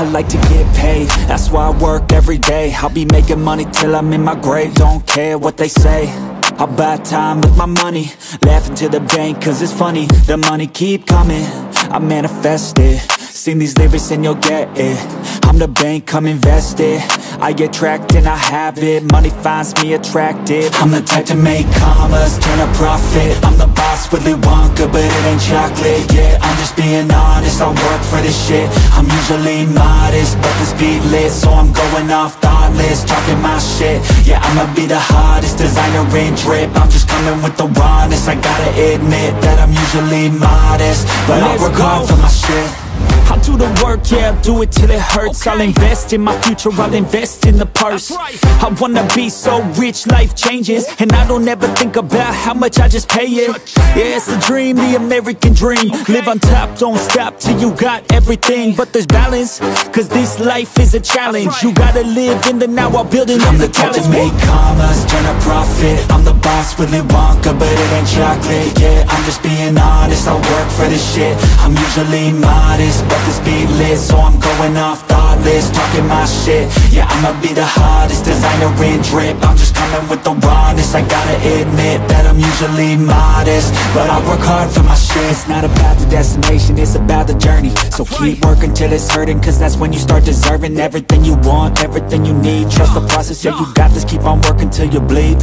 I like to get paid, that's why I work every day. I'll be making money till I'm in my grave. Don't care what they say, I'll buy time with my money. Laughing to the bank cause it's funny. The money keep coming, I manifest it. Sing these lyrics and you'll get it. I'm the bank, come invest it. I get tracked and I have it. Money finds me attracted. I'm the type to make commas, turn a profit. I'm the boss, Willy Wonka, but it ain't chocolate. Yeah, I'm just being honest, I work for this shit. I'm usually modest, but this beat lit, so I'm going off thoughtless, talking my shit. Yeah, I'ma be the hottest designer in drip. I'm just coming with the rawness. I gotta admit that I'm usually modest, but I work hard for my shit. I'll do the work, yeah, I'll do it till it hurts. Okay. I'll invest in my future, I'll invest in the purse. Right. I wanna be so rich, life changes. And I don't ever think about how much I just pay it. Yeah, it's the dream, the American dream. Okay. Live on top, don't stop till you got everything. But there's balance, cause this life is a challenge. Right. You gotta live in the now while building up the talent. I'm the type to make commas, turn a profit. I'm the boss, Willy Wonka, but it ain't chocolate. Yeah, I'm just being honest, I work for this shit. I'm usually modest, but this beat lit, so I'm going off thoughtless, talking my shit. Yeah, I'ma be the hottest designer in drip. I'm just coming with the rawness. I gotta admit that I'm usually modest, but I work hard for my shit. It's not about the destination, it's about the journey. So keep working till it's hurting, cause that's when you start deserving everything you want, everything you need. Trust the process, yeah, you got this. Keep on working till you bleed.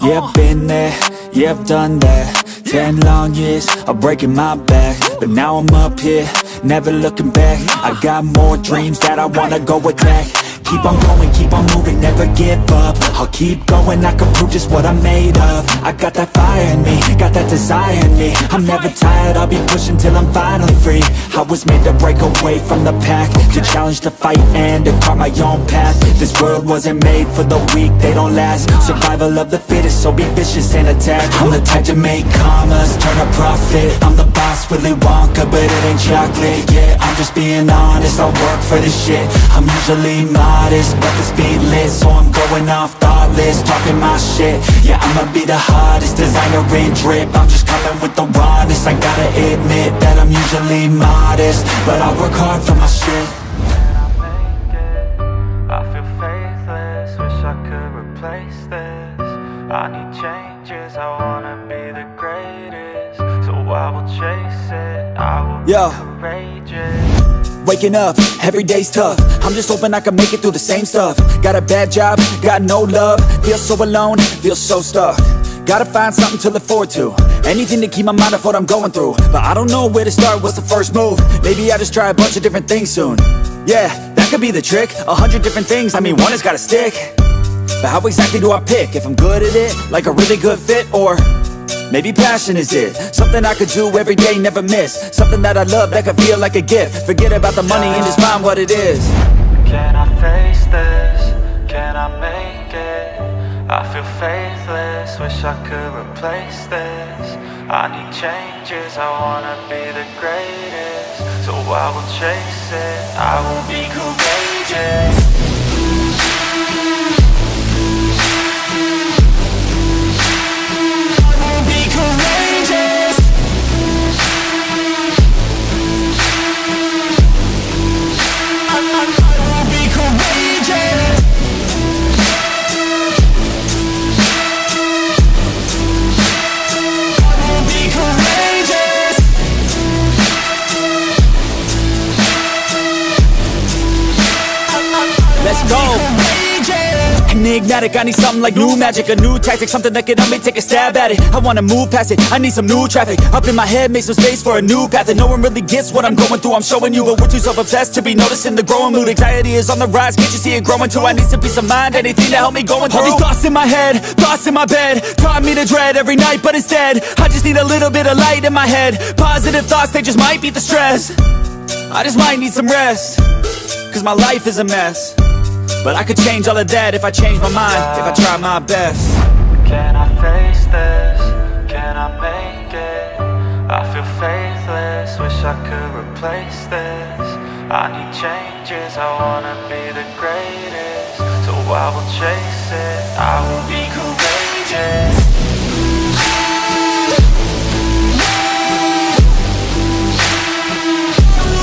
Yeah, been there, yeah, I've done that. 10 long years of breaking my back, but now I'm up here, never looking back. I got more dreams that I wanna go attack. Keep on going, keep on moving, never give up. I'll keep going, I can prove just what I'm made of. I got that fire in me, got that desire in me. I'm never tired, I'll be pushing till I'm finally free. I was made to break away from the pack, to challenge, to fight, and to carve my own path. This world wasn't made for the weak, they don't last. Survival of the fittest, so be vicious and attack. I'm the type to make commas, turn a profit. I'm the boss, Willy Wonka, but it ain't chocolate. Yeah, I'm just being honest, I work for this shit. I'm usually modest, but this beat lit, so I'm going off thoughtless, talking my shit. Yeah, I'ma be the hottest designer in drip. I'm just coming with the rawness. I gotta admit that I'm usually modest, but I work hard for my shit. When I make it, I feel faithless. Wish I could replace this. I need changes, I wanna be the greatest. So I will chase it, I will be courageous. Waking up, every day's tough. I'm just hoping I can make it through the same stuff. Got a bad job, got no love. Feel so alone, feel so stuck. Gotta find something to look forward to, anything to keep my mind off what I'm going through. But I don't know where to start, what's the first move? Maybe I'll just try a bunch of different things soon. Yeah, that could be the trick. 100 different things, I mean one has gotta stick. But how exactly do I pick? If I'm good at it, like a really good fit, or maybe passion is it, something I could do every day, never miss. Something that I love, that could feel like a gift. Forget about the money and just find what it is. Can I face this? Can I make it? I feel faithless, wish I could replace this. I need changes, I wanna be the greatest. So I will chase it, I will be courageous. Enigmatic, I need something like new magic, a new tactic, something that can help me take a stab at it. I wanna move past it, I need some new traffic. Up in my head, make some space for a new path. And no one really gets what I'm going through, I'm showing you. But we're too self-obsessed to be noticing the growing mood. Anxiety is on the rise, can't you see it growing too? I need some peace of mind, anything to help me going through. All these thoughts in my head, thoughts in my bed, taught me to dread every night, but instead I just need a little bit of light in my head. Positive thoughts, they just might beat the stress. I just might need some rest, cause my life is a mess. But I could change all of that if I change my mind, if I try my best. Can I face this? Can I make it? I feel faithless, wish I could replace this. I need changes, I wanna be the greatest. So I will chase it, I will be courageous. I will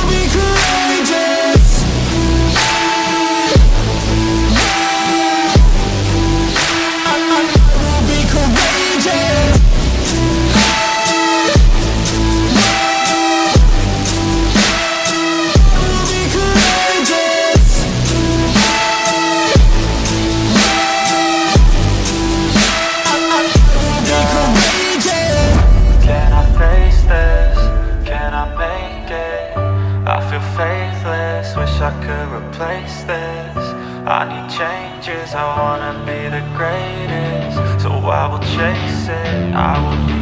be courageous. I need changes, I wanna be the greatest, so I will chase it, I will be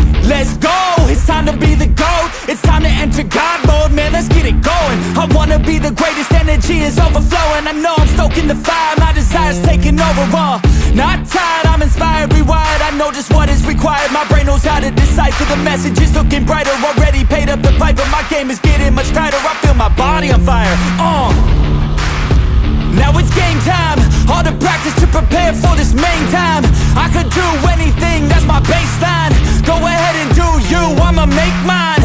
courageous. Let's go, it's time to be the GOAT, it's time to enter God mode, man, let's get it going. I wanna be the greatest, energy is overflowing, I know I'm stoking the fire, my desire's taking over, not tired, I'm inspired, rewired, I know just what is required. My brain knows how to decipher, the message is looking brighter. Already paid up the piper, my game is getting much tighter. I feel my body on fire, Now it's game time, all the practice to prepare for this main time. I could do anything, that's my baseline. Go ahead and do you, I'ma make mine.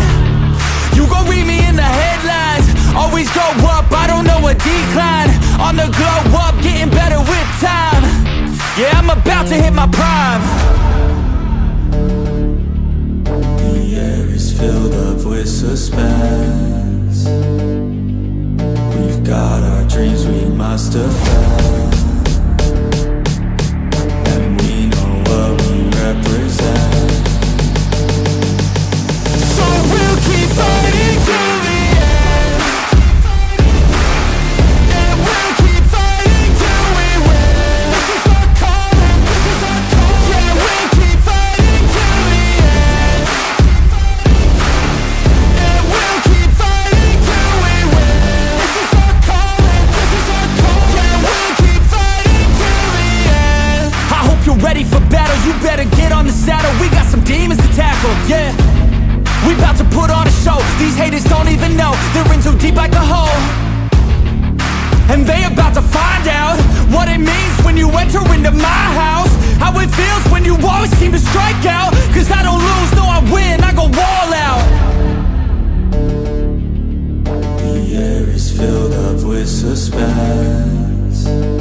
You gon' read me in the headlines, always go up, I don't know a decline. On the glow up, getting better with time. Yeah, I'm about to hit my prime. The air is filled up with suspense. We've got our dreams, we must defend. And we know what we represent, so we'll keep fighting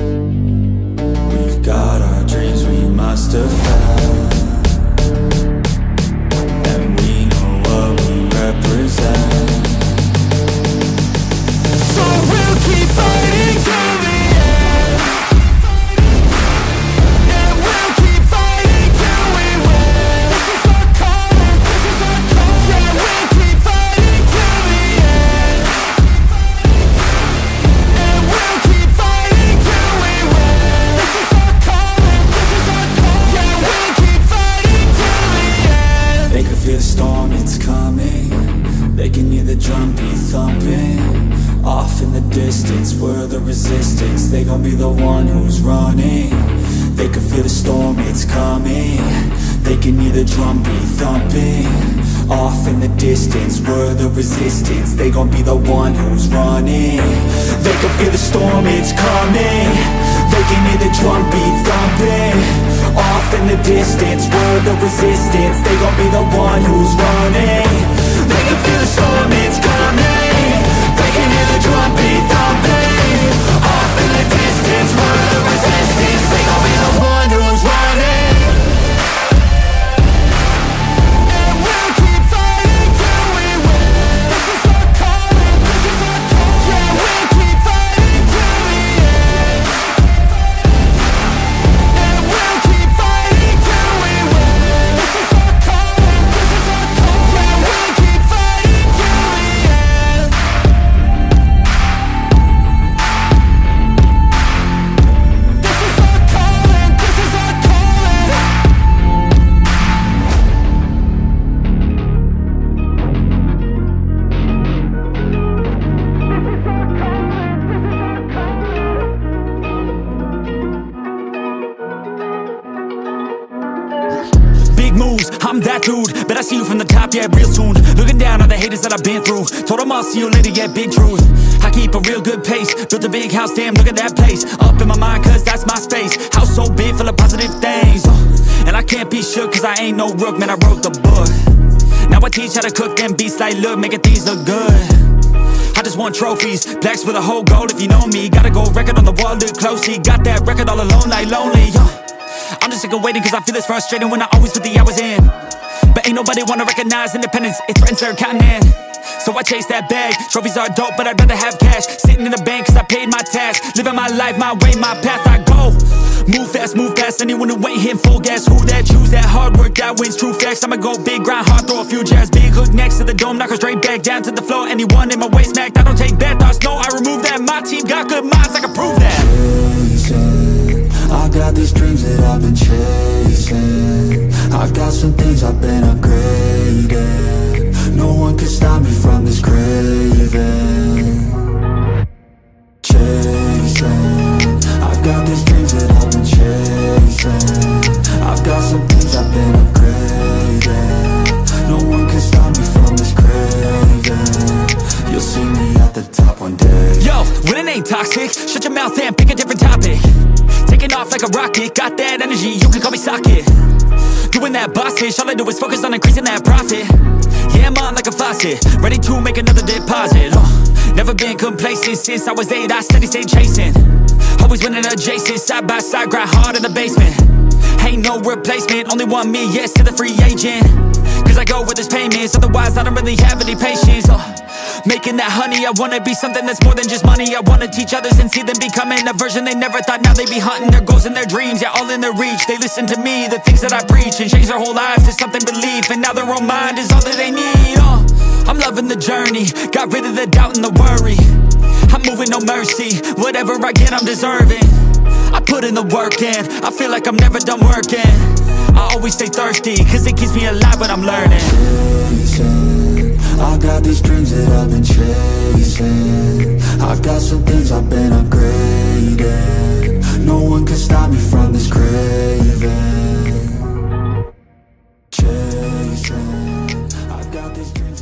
till the trophies, plaques with a whole goal if you know me. Gotta go record on the wall, look closely. Got that record all alone like lonely, I'm just sick of waiting cause I feel it's frustrating when I always put the hours in. But ain't nobody wanna recognize independence, it threatens their continent. So I chase that bag, trophies are dope but I'd rather have cash. Sitting in the bank cause I paid my tax. Living my life, my way, my path, I go. move fast, anyone who ain't hitting full gas. Who that? Choose that, hard work that wins, true facts. I'ma go big, grind hard, throw a few jabs. Big hook next to the dome, knock her straight back down to the floor. Anyone in my way smacked, I don't take bad thoughts, no, I remove that. My team got good minds, I can prove that. Chasing, I got these dreams that I've been chasing. I've got some things I've been upgrading. No one can stop me from this craving. I've got these dreams that I've been chasing. I've got some things I've been upgrading. No one can stop me from this craving. You'll see me at the top one day. Yo, winning ain't toxic. Shut your mouth and pick a different topic. Taking off like a rocket. Got that energy, you can call me socket. Doing that boss-ish, all I do is focus on increasing that profit. Yeah, I'm on like a faucet, ready to make another deposit. Never been complacent since I was 8, I steady stayed chasing. Always winning adjacent, side by side, grind hard in the basement. Ain't no replacement, only want me, yes, to the free agent. Cause I go with his payments, otherwise I don't really have any patience. Making that honey, I wanna be something that's more than just money. I wanna teach others and see them becoming a version they never thought. Now they be hunting their goals and their dreams, yeah, all in their reach. They listen to me, the things that I preach, and change their whole lives to something belief. And now their own mind is all that they need. I'm loving the journey, got rid of the doubt and the worry. I'm moving no mercy, whatever I get I'm deserving. I put in the work and I feel like I'm never done working. I always stay thirsty, cause it keeps me alive when I'm learning. Chasing, I got these dreams that I've been chasing. I've got some things I've been upgrading. No one can stop me from this craving. Chasing, I've got these dreams.